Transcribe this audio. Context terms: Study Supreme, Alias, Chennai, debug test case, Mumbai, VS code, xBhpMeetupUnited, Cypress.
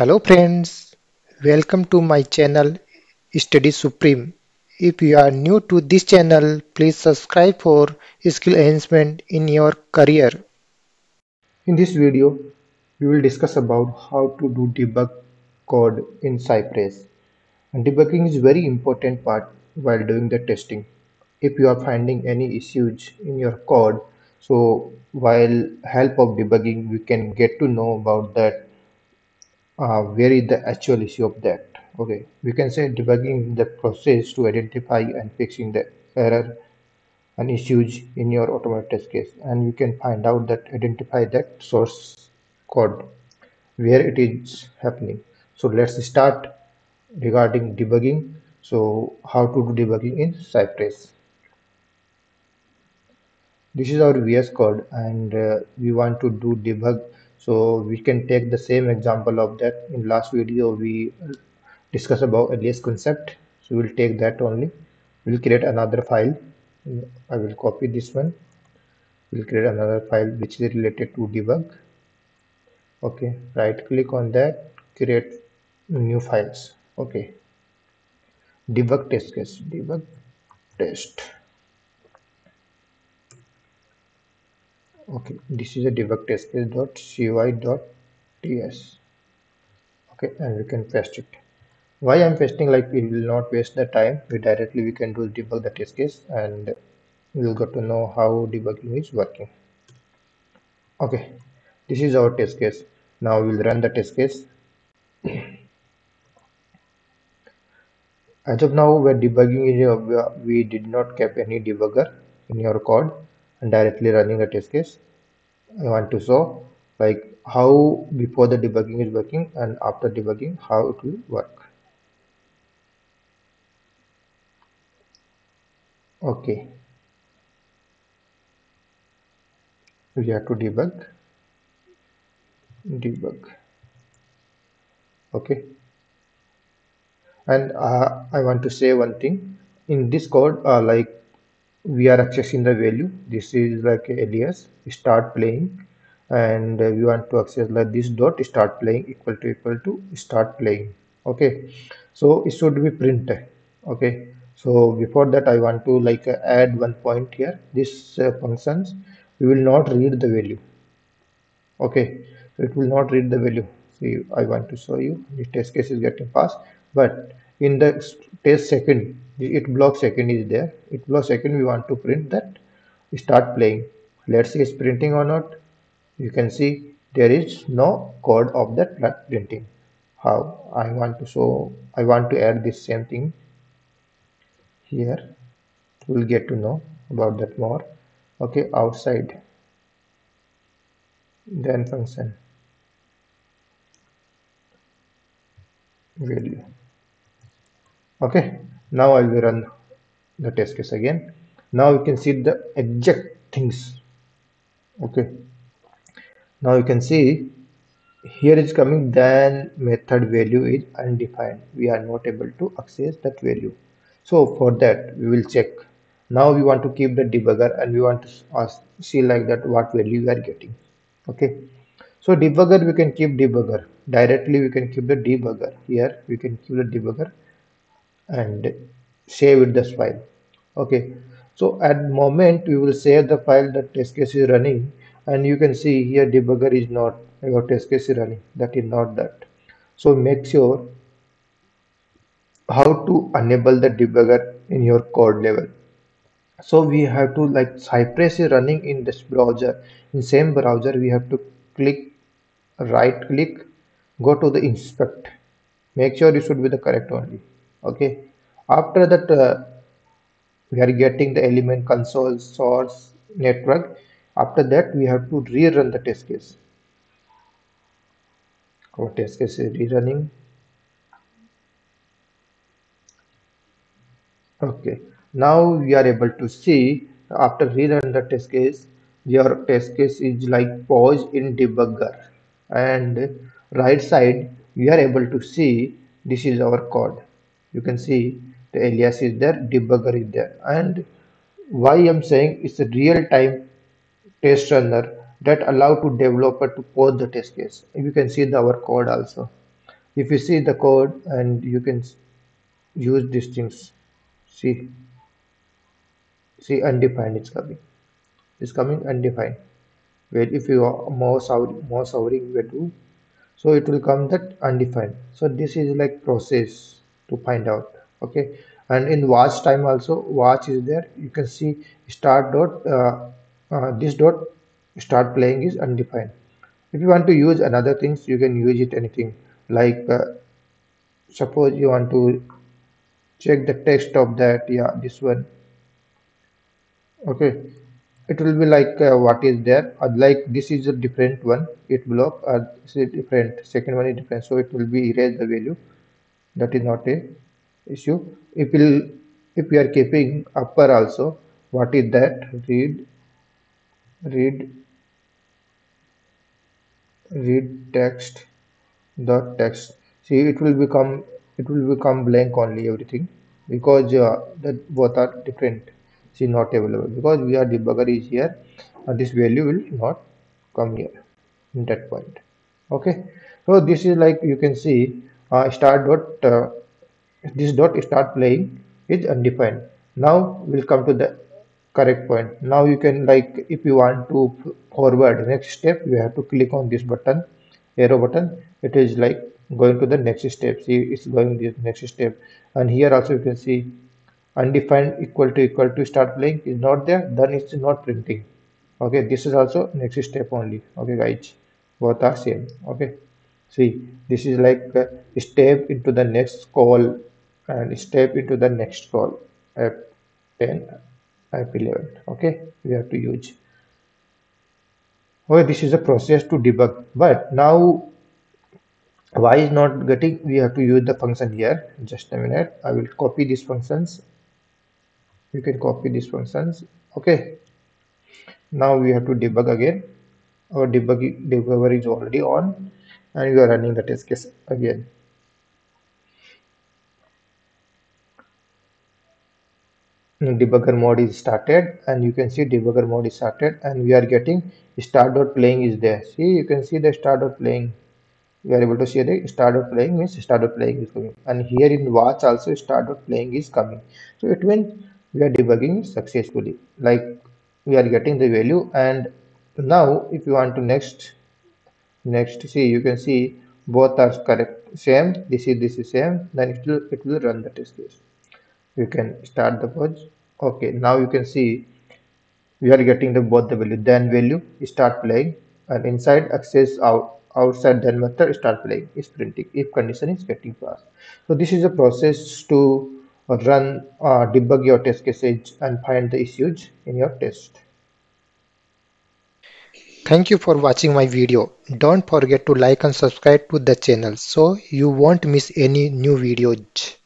Hello friends, welcome to my channel Study Supreme. If you are new to this channel, please subscribe for skill enhancement in your career. In this video, we will discuss about how to do debug code in Cypress. And debugging is very important part while doing the testing. If you are finding any issues in your code, so while help of debugging, we can get to know about that. Where is the actual issue of that? Okay, we can say debugging the process to identify and fixing the error and issues in your automated test case, and you can find out that identify that source code where it is happening. So let's start regarding debugging. So how to do debugging in Cypress. This is our VS code, and we want to do debug. So we can take the same example of that. In last video we discussed about alias concept, so we'll take that only. We'll create another file. I will copy this one. We'll create another file which is related to debug. Okay, right click on that, create new files. Okay, debug test case, debug test. Okay, this is a debug test case .cy.ts. okay, and we can paste it. Why I'm pasting, like we will not waste the time, we can do debug the test case and we'll get to know how debugging is working. Okay, this is our test case. Now we'll run the test case. As of now, we're debugging we did not keep any debugger in your code. And directly running the test case, I want to show like how before the debugging is working and after debugging how it will work. Okay, we have to debug. Okay, and I want to say one thing in this code, like we are accessing the value. This is like alias start playing, and we want to access like this dot start playing equal to start playing. Okay, so it should be print. Okay, so before that I want to like add one point here. This functions we will not read the value. Okay, so it will not read the value. See, I want to show you the test case is getting passed, but in the test second, it block second is there. It block second, we want to print that start playing. Let's see it's printing or not. You can see there is no code of that printing. How I want to show, I want to add this same thing here. We'll get to know about that more. Okay, outside then function value. Okay, now I will run the test case again. Now you can see the exact things. Okay, now you can see here is coming then method value is undefined. We are not able to access that value. So for that we will check. Now we want to keep the debugger and we want to see like that what value we are getting. Okay, so debugger we can keep debugger. Directly we can keep the debugger here. We can keep the debugger and save it this file. Okay, so at moment we will save the file that test case is running, and you can see here debugger is not, your test case is running, that is not that. So make sure how to enable the debugger in your code level. So we have to like Cypress is running in this browser, in same browser we have to click, right click, go to the inspect. Make sure it should be the correct only. Okay, after that we are getting the element console source network. After that we have to rerun the test case. Our test case is rerunning. Okay, now we are able to see after rerun the test case, your test case is like paused in debugger, and right side we are able to see this is our code. You can see the alias is there, debugger is there, and why I'm saying it's a real-time test runner that allow to developer to pause the test case. You can see the our code also. if you see the code, and you can use these things. See undefined it's coming undefined, where if you are mouse hovering where to, so it will come that undefined. So this is like process to find out. Okay, and in watch time also, watch is there, you can see start dot this dot start playing is undefined. If you want to use another things, you can use it anything, like suppose you want to check the text of that, yeah, this one. Okay, it will be like what is there, like this is a different one, it block, this is different, second one is different, so it will be erase the value. That is not a issue. If you are keeping upper also, what is that, read text dot text, see it will become blank only everything, because that both are different. See, not available because we are debugger is here, and this value will not come here in that point. Okay, so this is like you can see start dot this dot start playing is undefined. Now we'll come to the correct point. Now you can, like, if you want to forward next step, you have to click on this button, arrow button. It is like going to the next step. See, it's going this next step, and here also you can see undefined equal to start playing is not there, then it's not printing. Okay, this is also next step only. Okay guys, both are same. Okay, see, this is like a step into the next call and step into the next call, F10 F11. Okay, we have to use. Okay, this is a process to debug, but now why is not getting, we have to use the function here. Just a minute, I will copy these functions. You can copy these functions. Okay, now we have to debug again. Our debugger is already on, and we are running the test case again. Debugger mode is started, and you can see debugger mode is started, and we are getting start.playing is there. See, you can see the start.playing. We are able to see the start.playing means start.playing is coming, and here in watch also start.playing is coming. So it means we are debugging successfully, like we are getting the value. And now if you want to next, see, you can see both are correct, same, this is same, then it will run the test case. You can start the purge. Okay, now you can see we are getting both the value, then value start playing, and inside access outside then method start playing is printing if condition is getting passed. So this is a process to run or debug your test cases and find the issues in your test. Thank you for watching my video. Don't forget to like and subscribe to the channel so you won't miss any new videos.